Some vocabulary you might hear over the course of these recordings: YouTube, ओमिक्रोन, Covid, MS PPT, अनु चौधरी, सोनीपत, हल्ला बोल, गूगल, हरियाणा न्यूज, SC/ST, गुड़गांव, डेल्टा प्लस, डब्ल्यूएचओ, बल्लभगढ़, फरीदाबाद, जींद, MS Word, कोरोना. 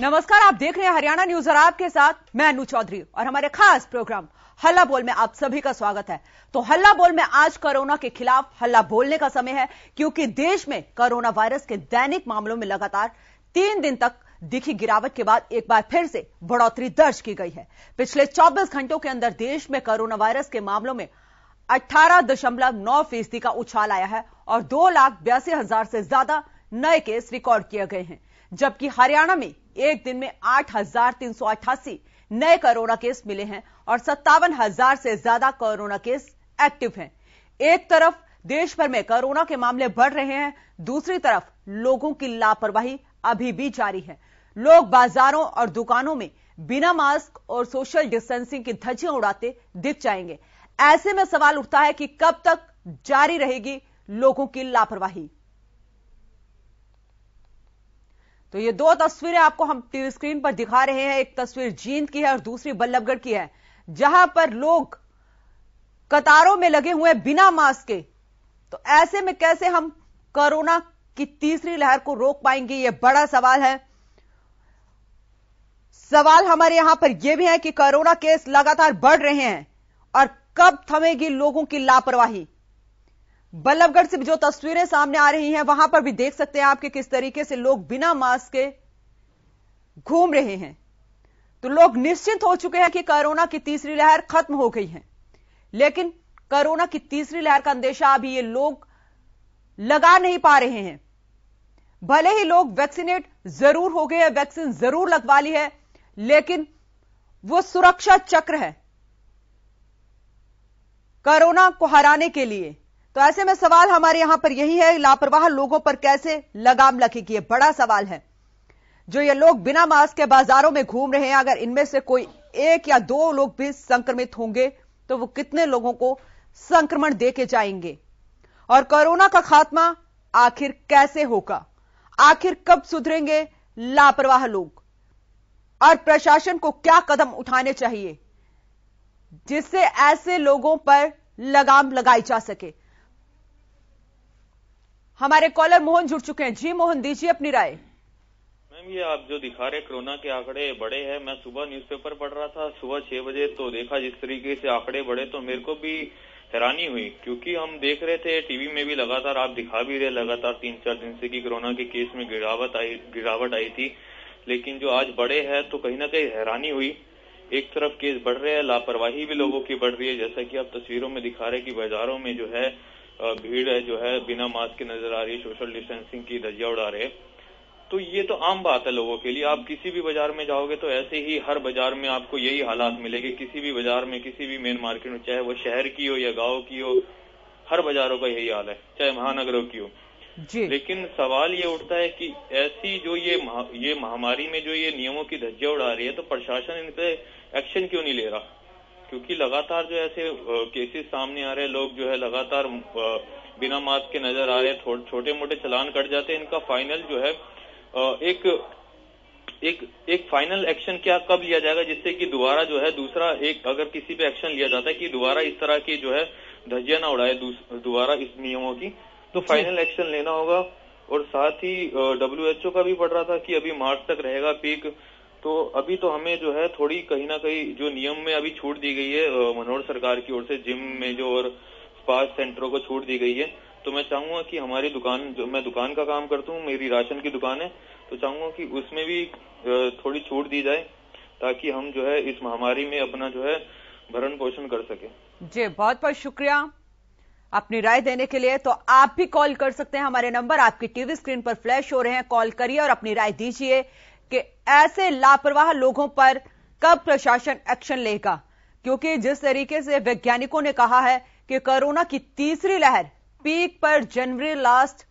नमस्कार, आप देख रहे हैं हरियाणा न्यूज और आपके साथ मैं अनु चौधरी और हमारे खास प्रोग्राम हल्ला बोल में आप सभी का स्वागत है। तो हल्ला बोल में आज कोरोना के खिलाफ हल्ला बोलने का समय है, क्योंकि देश में कोरोना वायरस के दैनिक मामलों में लगातार 3 दिन तक दिखी गिरावट के बाद एक बार फिर से बढ़ोतरी दर्ज की गई है। पिछले 24 घंटों के अंदर देश में कोरोना वायरस के मामलों में 18.9% का उछाल आया है और 2,82,000 से ज्यादा नए केस रिकॉर्ड किए गए हैं, जबकि हरियाणा में एक दिन में 8,388 नए कोरोना केस मिले हैं और 57,000 से ज्यादा कोरोना केस एक्टिव हैं। एक तरफ देश भर में कोरोना के मामले बढ़ रहे हैं, दूसरी तरफ लोगों की लापरवाही अभी भी जारी है। लोग बाजारों और दुकानों में बिना मास्क और सोशल डिस्टेंसिंग की धज्जियां उड़ाते दिख जाएंगे। ऐसे में सवाल उठता है कि कब तक जारी रहेगी लोगों की लापरवाही। तो ये 2 तस्वीरें आपको हम टीवी स्क्रीन पर दिखा रहे हैं। एक तस्वीर जींद की है और दूसरी बल्लभगढ़ की है, जहां पर लोग कतारों में लगे हुए बिना मास्क के। तो ऐसे में कैसे हम कोरोना की तीसरी लहर को रोक पाएंगे, ये बड़ा सवाल है। सवाल हमारे यहां पर यह भी है कि कोरोना केस लगातार बढ़ रहे हैं और कब थमेगी लोगों की लापरवाही। बल्लभगढ़ से जो तस्वीरें सामने आ रही हैं वहां पर भी देख सकते हैं आपके किस तरीके से लोग बिना मास्क के घूम रहे हैं। तो लोग निश्चिंत हो चुके हैं कि कोरोना की तीसरी लहर खत्म हो गई है, लेकिन कोरोना की तीसरी लहर का अंदेशा अभी ये लोग लगा नहीं पा रहे हैं। भले ही लोग वैक्सीनेट जरूर हो गए हैं, वैक्सीन जरूर लगवा ली है, लेकिन वो सुरक्षा चक्र है कोरोना को हराने के लिए। तो ऐसे में सवाल हमारे यहां पर यही है, लापरवाह लोगों पर कैसे लगाम लगेगी, ये बड़ा सवाल है। जो ये लोग बिना मास्क के बाजारों में घूम रहे हैं, अगर इनमें से कोई 1 या 2 लोग भी संक्रमित होंगे तो वो कितने लोगों को संक्रमण देके जाएंगे और कोरोना का खात्मा आखिर कैसे होगा। आखिर कब सुधरेंगे लापरवाह लोग और प्रशासन को क्या कदम उठाने चाहिए जिससे ऐसे लोगों पर लगाम लगाई जा सके। हमारे कॉलर मोहन जुड़ चुके हैं। जी मोहन, दीजिए अपनी राय। मैम, ये आप जो दिखा रहे कोरोना के आंकड़े बड़े हैं। मैं सुबह न्यूज़पेपर पढ़ रहा था सुबह 6 बजे, तो देखा जिस तरीके से आंकड़े बढ़े तो मेरे को भी हैरानी हुई, क्योंकि हम देख रहे थे टीवी में भी लगातार, आप दिखा भी रहे लगातार 3-4 दिन से कि कोरोना के केस में गिरावट आई थी, लेकिन जो आज बड़े है तो कहीं ना कहीं हैरानी हुई। एक तरफ केस बढ़ रहे हैं, लापरवाही भी लोगों की बढ़ रही है, जैसा कि आप तस्वीरों में दिखा रहे कि बाजारों में जो है भीड़ है, जो है बिना मास्क के नजर आ रही है, सोशल डिस्टेंसिंग की धज्जियां उड़ा रहे। तो ये तो आम बात है लोगों के लिए, आप किसी भी बाजार में जाओगे तो ऐसे ही हर बाजार में आपको यही हालात मिलेंगे। किसी भी बाजार में, किसी भी मेन मार्केट में, चाहे वो शहर की हो या गांव की हो, हर बाजारों का यही हाल है, चाहे महानगरों की हो जी। लेकिन सवाल ये उठता है कि ऐसी जो ये महामारी में जो ये नियमों की धज्जियां उड़ा रही है, तो प्रशासन इन पे एक्शन क्यों नहीं ले रहा, क्योंकि लगातार जो ऐसे केसेस सामने आ रहे हैं, लोग जो है लगातार बिना मास्क के नजर आ रहे हैं, छोटे मोटे चालान कट जाते हैं, इनका फाइनल जो है एक एक एक फाइनल एक्शन क्या कब लिया जाएगा, जिससे कि दोबारा जो है दूसरा एक अगर किसी पे एक्शन लिया जाता है कि दोबारा इस तरह की जो है धज्जियां ना उड़ाए दोबारा इस नियमों की, तो फाइनल एक्शन लेना होगा। और साथ ही WHO का भी पढ़ रहा था कि अभी मार्च तक रहेगा पीक, तो अभी तो हमें जो है थोड़ी कहीं ना कहीं जो नियम में अभी छूट दी गई है मनोहर सरकार की ओर से, जिम में जो और स्पा सेंटरों को छूट दी गई है, तो मैं चाहूंगा कि हमारी दुकान, जो मैं दुकान का काम करता हूँ, मेरी राशन की दुकान है, तो चाहूंगा कि उसमें भी थोड़ी छूट दी जाए, ताकि हम जो है इस महामारी में अपना जो है भरण पोषण कर सके जी। बहुत बहुत शुक्रिया अपनी राय देने के लिए। तो आप भी कॉल कर सकते हैं, हमारे नंबर आपकी टीवी स्क्रीन पर फ्लैश हो रहे हैं, कॉल करिए और अपनी राय दीजिए कि ऐसे लापरवाह लोगों पर कब प्रशासन एक्शन लेगा, क्योंकि जिस तरीके से वैज्ञानिकों ने कहा है कि कोरोना की तीसरी लहर पीक पर जनवरी लास्ट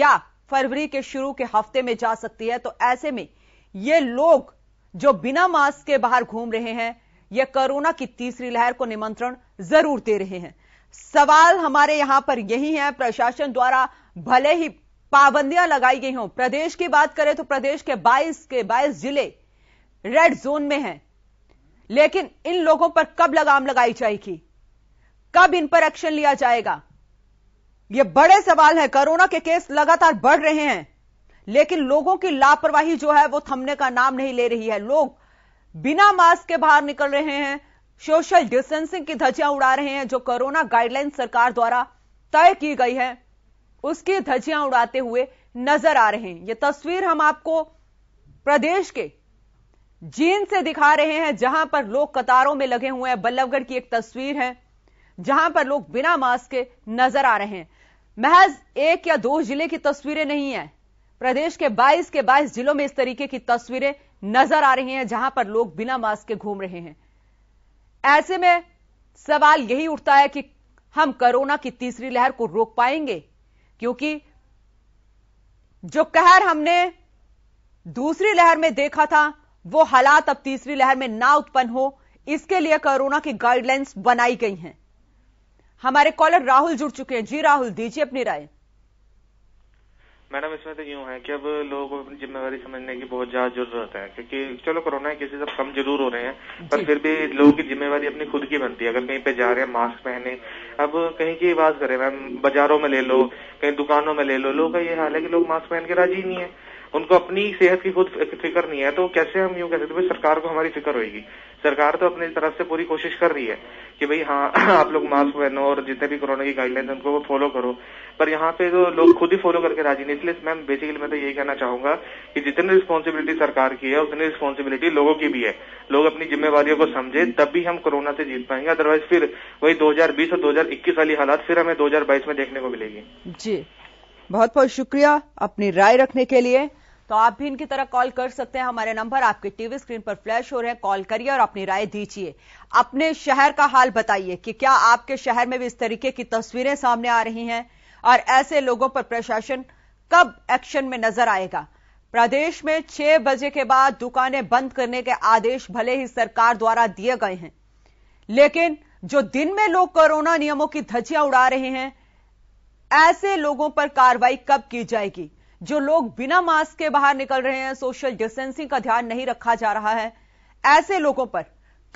या फरवरी के शुरू के हफ्ते में जा सकती है, तो ऐसे में ये लोग जो बिना मास्क के बाहर घूम रहे हैं, ये कोरोना की तीसरी लहर को निमंत्रण जरूर दे रहे हैं। सवाल हमारे यहां पर यही है, प्रशासन द्वारा भले ही पाबंदियां लगाई गई हों, प्रदेश की बात करें तो प्रदेश के 22 जिले रेड जोन में हैं, लेकिन इन लोगों पर कब लगाम लगाई जाएगी, कब इन पर एक्शन लिया जाएगा, ये बड़े सवाल है। कोरोना के केस लगातार बढ़ रहे हैं, लेकिन लोगों की लापरवाही जो है वो थमने का नाम नहीं ले रही है। लोग बिना मास्क के बाहर निकल रहे हैं, सोशल डिस्टेंसिंग की धज्जियां उड़ा रहे हैं, जो कोरोना गाइडलाइन सरकार द्वारा तय की गई है उसकी धज्जियां उड़ाते हुए नजर आ रहे हैं। ये तस्वीर हम आपको प्रदेश के जींद से दिखा रहे हैं, जहां पर लोग कतारों में लगे हुए हैं। बल्लभगढ़ की एक तस्वीर है जहां पर लोग बिना मास्क के नजर आ रहे हैं। महज एक या दो जिले की तस्वीरें नहीं है, प्रदेश के 22 के 22 जिलों में इस तरीके की तस्वीरें नजर आ रही हैं जहां पर लोग बिना मास्क के घूम रहे हैं। ऐसे में सवाल यही उठता है कि हम कोरोना की तीसरी लहर को रोक पाएंगे, क्योंकि जो कहर हमने दूसरी लहर में देखा था वो हालात अब तीसरी लहर में ना उत्पन्न हो, इसके लिए कोरोना की गाइडलाइंस बनाई गई हैं। हमारे कॉलर राहुल जुड़ चुके हैं। जी राहुल, दीजिए अपनी राय। मैडम, इसमें तो यूं है कि अब लोगों को अपनी जिम्मेवारी समझने की बहुत ज्यादा जरूरत है, क्योंकि चलो कोरोना के केसेस अब कम जरूर हो रहे हैं पर फिर भी लोगों की जिम्मेवारी अपनी खुद की बनती है। अगर कहीं पे जा रहे हैं मास्क पहने, अब कहीं की बात करें मैम, बाजारों में ले लो, कहीं दुकानों में ले लो, लोगों का ये हाल है कि लोग मास्क पहन के राजी नहीं है, उनको अपनी सेहत की खुद फिक्र नहीं है। तो कैसे हम यूं कह सकते हैं सरकार को हमारी फिक्र होगी? सरकार तो अपनी तरफ से पूरी कोशिश कर रही है कि भाई हाँ आप लोग मास्क पहनो और जितने भी कोरोना की गाइडलाइंस है उनको फॉलो करो, पर यहाँ पे तो लोग खुद ही फॉलो करके राजी नहीं। इसलिए मैम बेसिकली मैं तो यही कहना चाहूंगा कि जितनी रिस्पॉन्सिबिलिटी सरकार की है उतनी रिस्पॉन्सिबिलिटी लोगों की भी है। लोग अपनी जिम्मेवारियों को समझे तब भी हम कोरोना से जीत पाएंगे, अदरवाइज फिर वही 2020 और 2021 वाली हालात फिर हमें 2022 में देखने को मिलेगी। जी बहुत बहुत शुक्रिया अपनी राय रखने के लिए। तो आप भी इनकी तरह कॉल कर सकते हैं, हमारे नंबर आपके टीवी स्क्रीन पर फ्लैश हो रहे हैं, कॉल करिए और अपनी राय दीजिए। अपने शहर का हाल बताइए कि क्या आपके शहर में भी इस तरीके की तस्वीरें सामने आ रही हैं और ऐसे लोगों पर प्रशासन कब एक्शन में नजर आएगा? प्रदेश में 6 बजे के बाद दुकानें बंद करने के आदेश भले ही सरकार द्वारा दिए गए हैं, लेकिन जो दिन में लोग कोरोना नियमों की धज्जियां उड़ा रहे हैं ऐसे लोगों पर कार्रवाई कब की जाएगी? जो लोग बिना मास्क के बाहर निकल रहे हैं, सोशल डिस्टेंसिंग का ध्यान नहीं रखा जा रहा है, ऐसे लोगों पर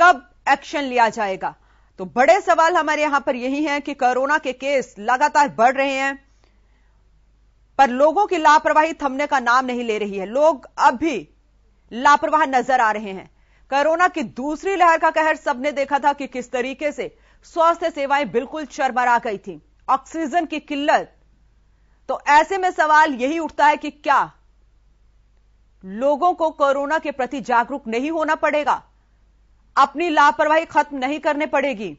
कब एक्शन लिया जाएगा? तो बड़े सवाल हमारे यहां पर यही है कि कोरोना के केस लगातार बढ़ रहे हैं पर लोगों की लापरवाही थमने का नाम नहीं ले रही है। लोग अब भी लापरवाह नजर आ रहे हैं। कोरोना की दूसरी लहर का कहर सबने देखा था कि किस तरीके से स्वास्थ्य सेवाएं बिल्कुल चरमरा गई थी, ऑक्सीजन की किल्लत। तो ऐसे में सवाल यही उठता है कि क्या लोगों को कोरोना के प्रति जागरूक नहीं होना पड़ेगा? अपनी लापरवाही खत्म नहीं करने पड़ेगी?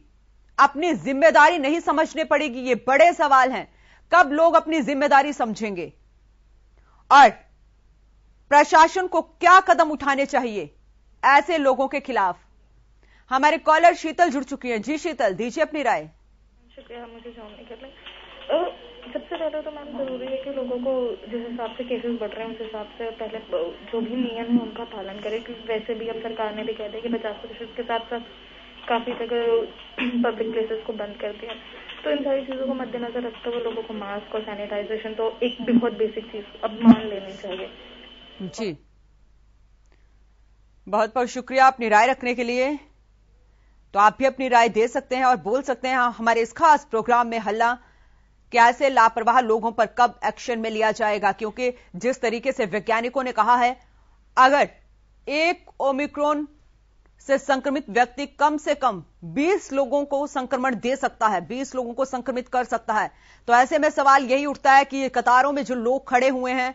अपनी जिम्मेदारी नहीं समझने पड़ेगी? ये बड़े सवाल हैं। कब लोग अपनी जिम्मेदारी समझेंगे और प्रशासन को क्या कदम उठाने चाहिए ऐसे लोगों के खिलाफ? हमारे कॉलर शीतल जुड़ चुकी हैं। जी शीतल, दीजिए अपनी राय। शुक्रिया मुझे सामने करने। सबसे पहले तो मैम जरूरी है कि लोगों को जिस हिसाब से केसेस बढ़ रहे हैं उस हिसाब से पहले जो भी नियम है उनका पालन करें। क्योंकि वैसे भी हम सरकार ने भी कह दिया कि 50% के साथ साथ काफी जगह पब्लिक प्लेसेस को बंद कर दिया, तो इन सारी चीजों को मद्देनजर रखते हुए लोगों को मास्क और सैनिटाइजेशन तो एक बहुत बेसिक चीज अब मान लेनी चाहिए। जी बहुत बहुत शुक्रिया अपनी राय रखने के लिए। तो आप भी अपनी राय दे सकते हैं और बोल सकते हैं हमारे इस खास प्रोग्राम में हल्ला, कैसे लापरवाह लोगों पर कब एक्शन में लिया जाएगा? क्योंकि जिस तरीके से वैज्ञानिकों ने कहा है अगर एक ओमिक्रोन से संक्रमित व्यक्ति कम से कम 20 लोगों को संक्रमण दे सकता है, 20 लोगों को संक्रमित कर सकता है, तो ऐसे में सवाल यही उठता है कि कतारों में जो लोग खड़े हुए हैं,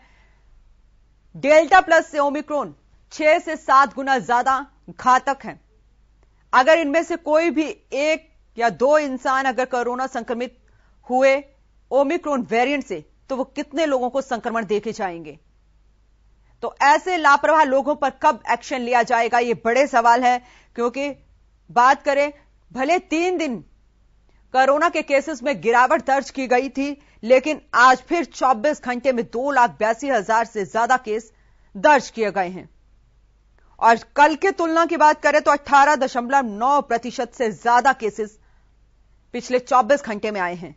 डेल्टा प्लस से ओमिक्रोन 6 से 7 गुना ज्यादा घातक है। अगर इनमें से कोई भी एक या दो इंसान अगर कोरोना संक्रमित हुए ओमिक्रोन वेरिएंट से, तो वो कितने लोगों को संक्रमण देके जाएंगे? तो ऐसे लापरवाह लोगों पर कब एक्शन लिया जाएगा? ये बड़े सवाल है। क्योंकि बात करें, भले 3 दिन कोरोना के केसेस में गिरावट दर्ज की गई थी, लेकिन आज फिर 24 घंटे में 2,82,000 से ज्यादा केस दर्ज किए गए हैं और कल की तुलना की बात करें तो 18.9% से ज्यादा केसेस पिछले 24 घंटे में आए हैं।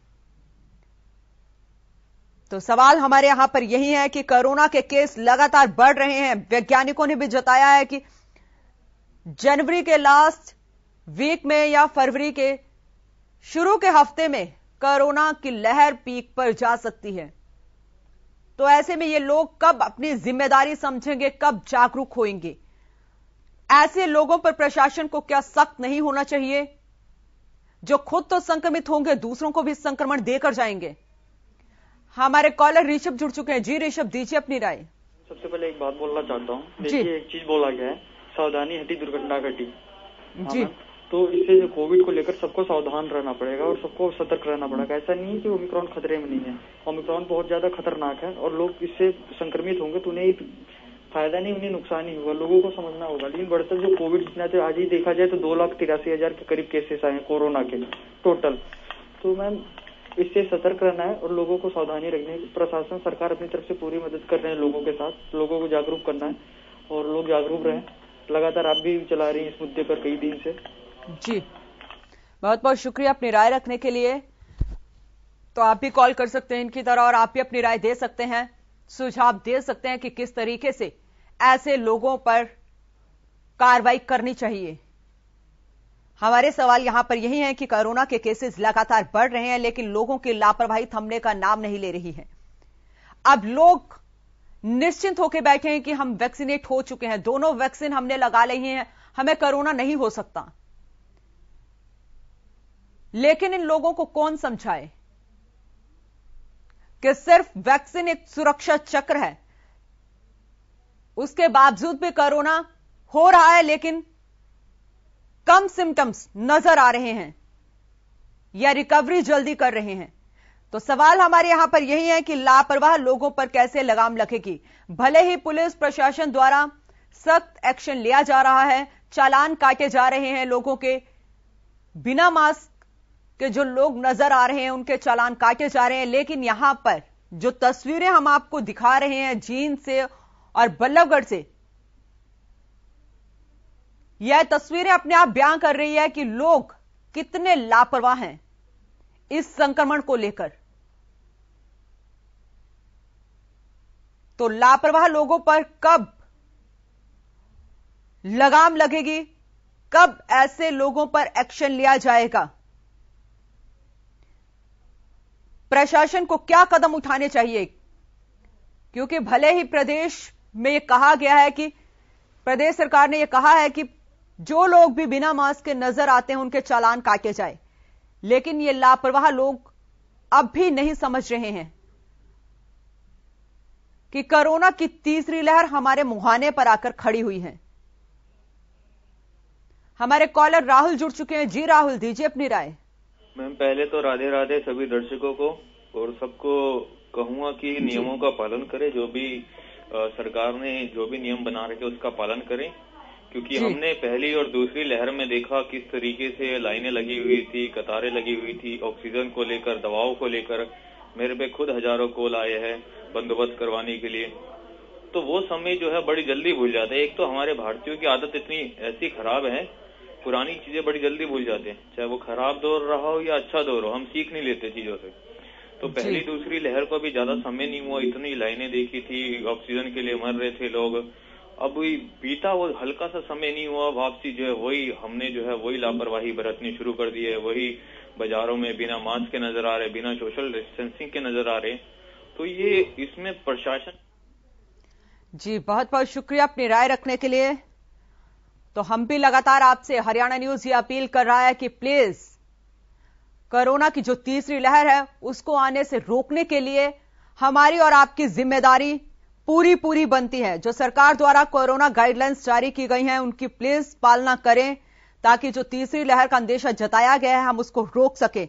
तो सवाल हमारे यहां पर यही है कि कोरोना के केस लगातार बढ़ रहे हैं। वैज्ञानिकों ने भी जताया है कि जनवरी के लास्ट वीक में या फरवरी के शुरू के हफ्ते में कोरोना की लहर पीक पर जा सकती है। तो ऐसे में ये लोग कब अपनी जिम्मेदारी समझेंगे, कब जागरूक होंगे? ऐसे लोगों पर प्रशासन को क्या सख्त नहीं होना चाहिए, जो खुद तो संक्रमित होंगे, दूसरों को भी संक्रमण देकर जाएंगे? हमारे कॉलर ऋषभ जुड़ चुके हैं। जी ऋषभ, दीजिए अपनी राय। सबसे पहले एक बात बोलना चाहता हूँ। देखिए, एक चीज बोला गया है, सावधानी हटी दुर्घटना घटी। जी, तो इससे कोविड को लेकर सबको सावधान रहना पड़ेगा और सबको सतर्क रहना पड़ेगा। ऐसा नहीं है कि ओमिक्रोन खतरे में नहीं है, ओमिक्रोन बहुत ज्यादा खतरनाक है और लोग इससे संक्रमित होंगे तो उन्हें फायदा नहीं, उन्हें नुकसान ही होगा। लोगों को समझना होगा। लेकिन बढ़ते जो कोविड जितना थे, आज ही देखा जाए तो 2,83,000 के करीब केसेस आए कोरोना के टोटल। तो मैम, इससे सतर्क रहना है और लोगों को सावधानी रखनी है। प्रशासन सरकार अपनी तरफ से पूरी मदद कर रहे हैं, लोगों के साथ लोगों को जागरूक करना है और लोग जागरूक रहें। लगातार आप भी चला रही हैं इस मुद्दे पर कई दिन से। जी, बहुत बहुत शुक्रिया अपनी राय रखने के लिए। तो आप भी कॉल कर सकते हैं इनकी तरह और आप भी अपनी राय दे सकते हैं, सुझाव दे सकते हैं कि किस तरीके से ऐसे लोगों पर कार्रवाई करनी चाहिए। हमारे सवाल यहां पर यही है कि कोरोना के केसेस लगातार बढ़ रहे हैं, लेकिन लोगों की लापरवाही थमने का नाम नहीं ले रही है। अब लोग निश्चिंत होकर बैठे हैं कि हम वैक्सीनेट हो चुके हैं, दोनों वैक्सीन हमने लगा ली हैं, हमें कोरोना नहीं हो सकता। लेकिन इन लोगों को कौन समझाए कि सिर्फ वैक्सीन एक सुरक्षा चक्र है, उसके बावजूद भी कोरोना हो रहा है, लेकिन कम सिम्टम्स नजर आ रहे हैं या रिकवरी जल्दी कर रहे हैं। तो सवाल हमारे यहां पर यही है कि लापरवाह लोगों पर कैसे लगाम लगेगी। भले ही पुलिस प्रशासन द्वारा सख्त एक्शन लिया जा रहा है, चालान काटे जा रहे हैं लोगों के, बिना मास्क के जो लोग नजर आ रहे हैं उनके चालान काटे जा रहे हैं। लेकिन यहां पर जो तस्वीरें हम आपको दिखा रहे हैं जींद से और बल्लभगढ़ से, यह तस्वीरें अपने आप बयां कर रही है कि लोग कितने लापरवाह हैं इस संक्रमण को लेकर। तो लापरवाह लोगों पर कब लगाम लगेगी, कब ऐसे लोगों पर एक्शन लिया जाएगा, प्रशासन को क्या कदम उठाने चाहिए? क्योंकि भले ही प्रदेश में यह कहा गया है कि प्रदेश सरकार ने यह कहा है कि जो लोग भी बिना मास्क के नजर आते हैं उनके चालान काटे जाए, लेकिन ये लापरवाह लोग अब भी नहीं समझ रहे हैं कि कोरोना की तीसरी लहर हमारे मुहाने पर आकर खड़ी हुई है। हमारे कॉलर राहुल जुड़ चुके हैं। जी राहुल, दीजिए अपनी राय। मैम, पहले तो राधे राधे सभी दर्शकों को और सबको कहूँगा कि नियमों का पालन करें। जो भी सरकार ने जो भी नियम बना रखे उसका पालन करें, क्योंकि हमने पहली और दूसरी लहर में देखा किस तरीके से लाइनें लगी हुई थी, कतारें लगी हुई थी ऑक्सीजन को लेकर, दवाओं को लेकर। मेरे पे खुद हजारों कॉल आए हैं बंदोबस्त करवाने के लिए। तो वो समय जो है बड़ी जल्दी भूल जाते हैं। एक तो हमारे भारतीयों की आदत इतनी ऐसी खराब है, पुरानी चीजें बड़ी जल्दी भूल जाते हैं, चाहे वो खराब दौर रहा हो या अच्छा दौर हो, हम सीख नहीं लेते चीजों से। तो पहली दूसरी लहर को भी ज्यादा समय नहीं हुआ, इतनी लाइनें देखी थी, ऑक्सीजन के लिए मर रहे थे लोग। अब बीता वो हल्का सा समय नहीं हुआ, वापसी जो है वही हमने जो है वही लापरवाही बरतनी शुरू कर दी है। वही बाजारों में बिना मास्क के नजर आ रहे, बिना सोशल डिस्टेंसिंग के नजर आ रहे। तो ये इसमें प्रशासन। जी, बहुत बहुत शुक्रिया अपनी राय रखने के लिए। तो हम भी लगातार आपसे, हरियाणा न्यूज ये अपील कर रहा है कि प्लीज कोरोना की जो तीसरी लहर है उसको आने से रोकने के लिए हमारी और आपकी जिम्मेदारी पूरी पूरी बनती है। जो सरकार द्वारा कोरोना गाइडलाइंस जारी की गई हैं उनकी प्लीज पालना करें, ताकि जो तीसरी लहर का अंदेशा जताया गया है हम उसको रोक सकें।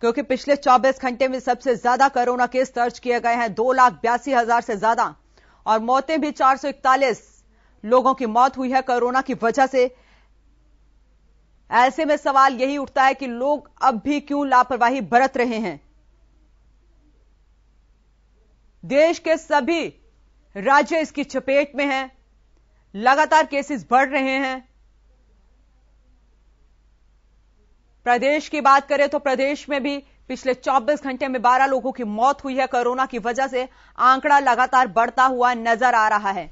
क्योंकि पिछले 24 घंटे में सबसे ज्यादा कोरोना केस दर्ज किए गए हैं, 2,82,000 से ज्यादा, और मौतें भी 441 लोगों की मौत हुई है कोरोना की वजह से। ऐसे में सवाल यही उठता है कि लोग अब भी क्यों लापरवाही बरत रहे हैं? देश के सभी राज्य इसकी चपेट में हैं, लगातार केसेस बढ़ रहे हैं। प्रदेश की बात करें तो प्रदेश में भी पिछले 24 घंटे में 12 लोगों की मौत हुई है कोरोना की वजह से। आंकड़ा लगातार बढ़ता हुआ नजर आ रहा है,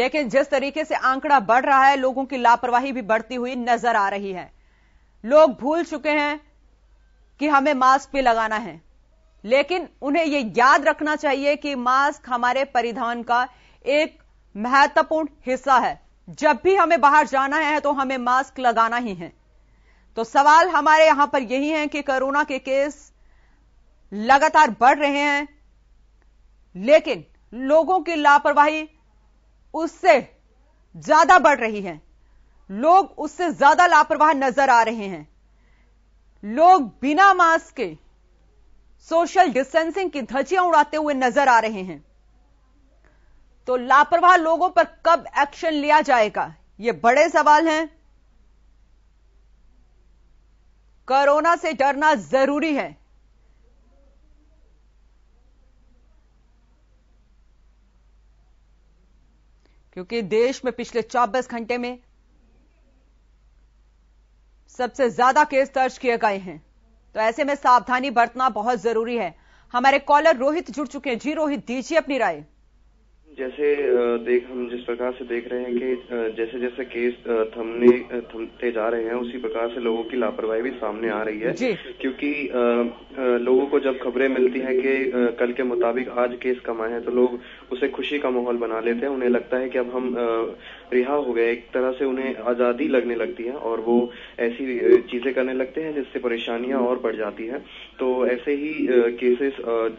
लेकिन जिस तरीके से आंकड़ा बढ़ रहा है लोगों की लापरवाही भी बढ़ती हुई नजर आ रही है। लोग भूल चुके हैं कि हमें मास्क भी लगाना है, लेकिन उन्हें ये याद रखना चाहिए कि मास्क हमारे परिधान का एक महत्वपूर्ण हिस्सा है। जब भी हमें बाहर जाना है तो हमें मास्क लगाना ही है। तो सवाल हमारे यहां पर यही है कि कोरोना के केस लगातार बढ़ रहे हैं, लेकिन लोगों की लापरवाही उससे ज्यादा बढ़ रही है। लोग उससे ज्यादा लापरवाह नजर आ रहे हैं। लोग बिना मास्क के सोशल डिस्टेंसिंग की धज्जियां उड़ाते हुए नजर आ रहे हैं। तो लापरवाह लोगों पर कब एक्शन लिया जाएगा, ये बड़े सवाल हैं। कोरोना से डरना जरूरी है। क्योंकि देश में पिछले 24 घंटे में सबसे ज्यादा केस दर्ज किए गए हैं। तो ऐसे में सावधानी बरतना बहुत जरूरी है। हमारे कॉलर रोहित जुड़ चुके हैं। जी रोहित, दीजिए अपनी राय। जैसे हम जिस प्रकार से देख रहे हैं कि जैसे जैसे केस थमते जा रहे हैं, उसी प्रकार से लोगों की लापरवाही भी सामने आ रही है। क्योंकि लोगों को जब खबरें मिलती हैं कि कल के मुताबिक आज केस कम आए हैं, तो लोग उसे खुशी का माहौल बना लेते हैं। उन्हें लगता है कि अब हम रिहा हो गए, एक तरह से उन्हें आजादी लगने लगती है और वो ऐसी चीजें करने लगते हैं जिससे परेशानियां और बढ़ जाती है। तो ऐसे ही केसेस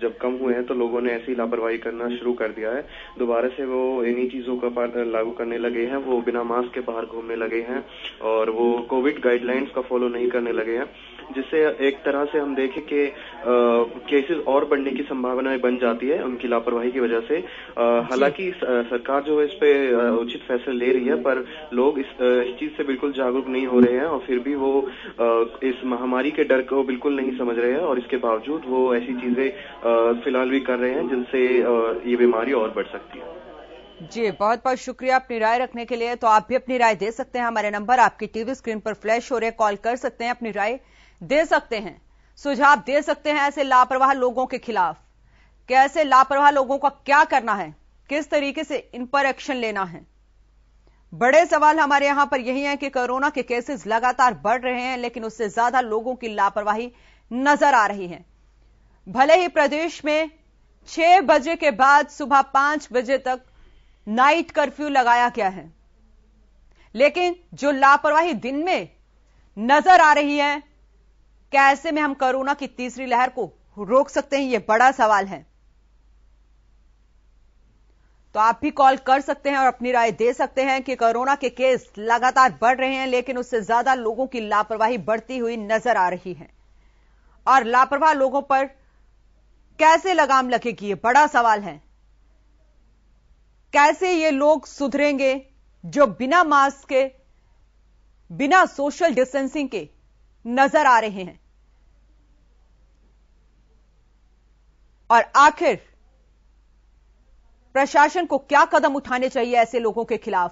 जब कम हुए हैं तो लोगों ने ऐसी लापरवाही करना शुरू कर दिया है। दोबारा से वो इन्हीं चीजों का लागू करने लगे हैं। वो बिना मास्क के बाहर घूमने लगे हैं और वो कोविड गाइडलाइंस का फॉलो नहीं करने लगे हैं, जिससे एक तरह से हम देखें कि केसेस और बढ़ने की संभावनाएं बन जाती है उनकी लापरवाही की वजह से। हालांकि सरकार जो है इस पे उचित फैसले ले रही है, पर लोग इस चीज से बिल्कुल जागरूक नहीं हो रहे हैं और फिर भी वो इस महामारी के डर को बिल्कुल नहीं समझ रहे हैं और इसके बावजूद वो ऐसी चीजें फिलहाल भी कर रहे हैं जिनसे ये बीमारी और बढ़ सकती है। जी, बहुत बहुत शुक्रिया अपनी राय रखने के लिए। तो आप भी अपनी राय दे सकते हैं। हमारे नंबर आपकी टीवी स्क्रीन पर फ्लैश हो रहे, कॉल कर सकते हैं, अपनी राय दे सकते हैं, सुझाव दे सकते हैं ऐसे लापरवाह लोगों के खिलाफ। कैसे लापरवाह लोगों का क्या करना है, किस तरीके से इन पर एक्शन लेना है। बड़े सवाल हमारे यहां पर यही है कि कोरोना के केसेस लगातार बढ़ रहे हैं, लेकिन उससे ज्यादा लोगों की लापरवाही नजर आ रही है। भले ही प्रदेश में 6 बजे के बाद सुबह 5 बजे तक नाइट कर्फ्यू लगाया गया है, लेकिन जो लापरवाही दिन में नजर आ रही है, क्या ऐसे में हम कोरोना की तीसरी लहर को रोक सकते हैं? यह बड़ा सवाल है। तो आप भी कॉल कर सकते हैं और अपनी राय दे सकते हैं कि कोरोना के केस लगातार बढ़ रहे हैं, लेकिन उससे ज्यादा लोगों की लापरवाही बढ़ती हुई नजर आ रही है और लापरवाह लोगों पर कैसे लगाम लगेगी, ये बड़ा सवाल है। कैसे ये लोग सुधरेंगे जो बिना मास्क के, बिना सोशल डिस्टेंसिंग के नजर आ रहे हैं? और आखिर प्रशासन को क्या कदम उठाने चाहिए ऐसे लोगों के खिलाफ?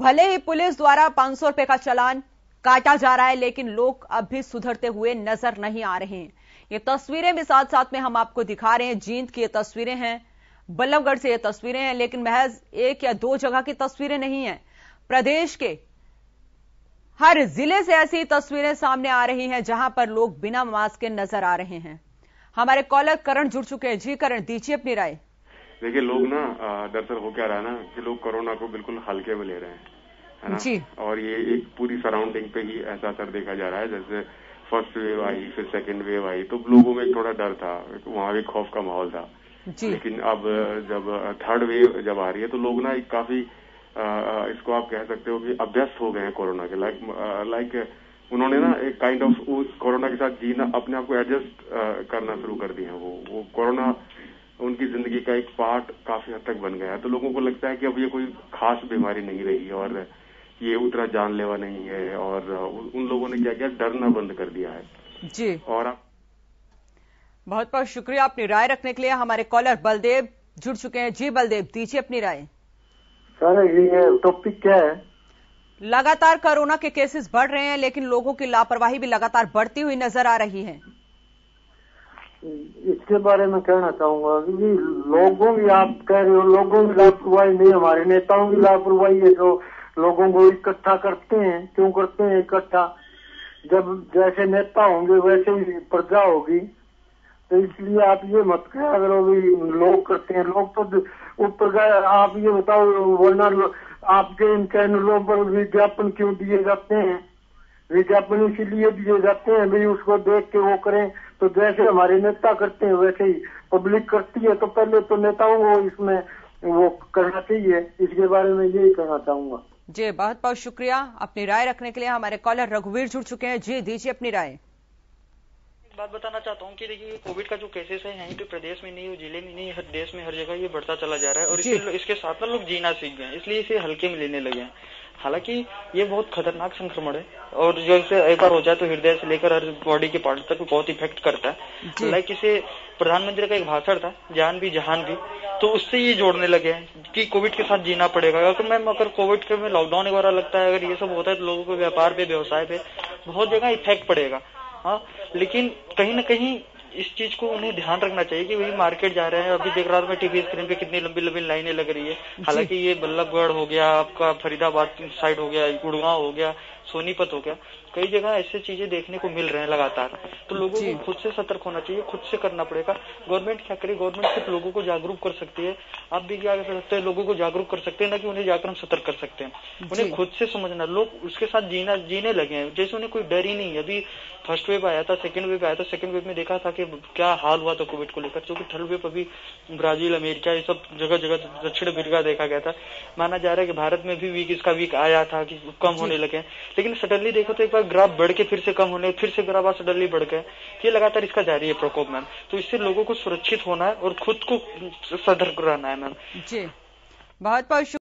भले ही पुलिस द्वारा 500 रुपए का चालान काटा जा रहा है, लेकिन लोग अब भी सुधरते हुए नजर नहीं आ रहे हैं। ये तस्वीरें भी साथ साथ में हम आपको दिखा रहे हैं। जींद की ये तस्वीरें हैं, बल्लभगढ़ से ये तस्वीरें हैं, लेकिन महज 1 या 2 जगह की तस्वीरें नहीं हैं। प्रदेश के हर जिले से ऐसी तस्वीरें सामने आ रही हैं जहां पर लोग बिना मास्क के नजर आ रहे हैं। हमारे कॉलर करण जुड़ चुके हैं। जी करण, दीजिए अपनी राय। देखिए, लोग ना दरअसल हो क्या रहा है ना कि लोग कोरोना को बिल्कुल हल्के में ले रहे हैं, है ना? जी। और ये एक पूरी सराउंडिंग पे ही ऐसा असर देखा जा रहा है। जैसे फर्स्ट वेव आई, फिर सेकेंड वेव आई, तो लोगों में थोड़ा डर था, वहां भी खौफ का माहौल था। लेकिन अब जब थर्ड वेव जब आ रही है तो लोग ना एक काफी इसको आप कह सकते हो कि अभ्यस्त हो गए हैं कोरोना के। लाइक उन्होंने ना एक काइंड ऑफ कोरोना के साथ जीना, अपने आप को एडजस्ट करना शुरू कर दिया है। वो कोरोना उनकी जिंदगी का एक पार्ट काफी हद तक बन गया है। तो लोगों को लगता है कि अब ये कोई खास बीमारी नहीं रही और ये उतना जानलेवा नहीं है और उन लोगों ने क्या किया, डरना बंद कर दिया है। जी, और बहुत बहुत शुक्रिया अपनी राय रखने के लिए। हमारे कॉलर बलदेव जुड़ चुके हैं। जी बलदेव, दीजिए अपनी राय। सर, ये टॉपिक क्या है? लगातार कोरोना के केसेस बढ़ रहे हैं, लेकिन लोगों की लापरवाही भी लगातार बढ़ती हुई नजर आ रही है। इसके बारे में कहना चाहूंगा कि लोगों की, आप कह रहे हो लोगों की लापरवाही नहीं, हमारे नेताओं की लापरवाही है जो लोगों को इकट्ठा करते हैं। क्यों करते हैं इकट्ठा? जब जैसे नेता होंगे वैसे ही प्रजा होगी तो इसलिए आप ये मत कहा करो भी लोग करते हैं, लोग तो ऊपर का आप ये बताओ, वरना आपके इन चैनलों पर विज्ञापन क्यों दिए जाते हैं? विज्ञापन इसीलिए दिए जाते हैं भाई उसको देख के वो करें, तो जैसे हमारे नेता करते हैं वैसे ही पब्लिक करती है, तो पहले तो नेताओं को इसमें वो करना चाहिए। इसके बारे में यही कहना चाहूंगा। जी बहुत बहुत शुक्रिया अपनी राय रखने के लिए। हमारे कॉलर रघुवीर जुड़ चुके हैं, जी दीजिए अपनी राय। बात बताना चाहता हूँ कि देखिए कोविड का जो केसेस है तो प्रदेश में नहीं, जिले में नहीं, हर देश में हर जगह ये बढ़ता चला जा रहा है और इसके साथ ना लोग जीना सीख गए, इसलिए इसे हल्के में लेने लगे हैं। हालांकि ये बहुत खतरनाक संक्रमण है और जो इसे एक बार हो जाए तो हृदय से लेकर हर बॉडी के पार्ट तक बहुत इफेक्ट करता है। लाइक इसे प्रधानमंत्री का एक भाषण था जान भी जहान भी, तो उससे ये जोड़ने लगे हैं कि कोविड के साथ जीना पड़ेगा। अगर मैम अगर कोविड के में लॉकडाउन वगैरह लगता है, अगर ये सब होता है तो लोगों को व्यापार पे व्यवसाय पे बहुत जगह इफेक्ट पड़ेगा। हाँ लेकिन कहीं ना कहीं इस चीज को उन्हें ध्यान रखना चाहिए कि वही मार्केट जा रहे हैं। अभी देख रहा था मैं टीवी स्क्रीन पे कितनी लंबी लंबी लाइनें लग रही है। हालांकि ये बल्लभगढ़ हो गया, आपका फरीदाबाद साइड हो गया, गुड़गांव हो गया, सोनीपत हो गया, कई जगह ऐसी चीजें देखने को मिल रहे हैं लगातार। तो लोगों को खुद से सतर्क होना चाहिए, खुद से करना पड़ेगा। गवर्नमेंट क्या करे, गवर्नमेंट सिर्फ लोगों को जागरूक कर सकती है। आप भी क्या कर सकते हैं, लोगों को जागरूक कर सकते हैं, ना कि उन्हें जाकर हम सतर्क कर सकते हैं। उन्हें खुद से समझना, लोग उसके साथ जीने लगे हैं जैसे उन्हें कोई डर ही नहीं है। अभी फर्स्ट वेव आया था, सेकंड वेव आया था, सेकंड वेव में देखा था कि क्या हाल हुआ था कोविड को लेकर। क्योंकि थर्ड वेव अभी ब्राजील, अमेरिका, ये सब जगह जगह दक्षिण अफ्रीका देखा गया था। माना जा रहा है कि भारत में भी वीक इसका वीक आया था कि कम होने लगे, लेकिन सडनली देखो तो एक बार ग्राफ बढ़ के फिर से कम होने, फिर से ग्राफ सडनली बढ़ गए। ये लगातार इसका जारी है प्रकोप मैम। तो इससे लोगों को सुरक्षित होना है और खुद को सतर्क रहना है मैम। जी बहुत बहुत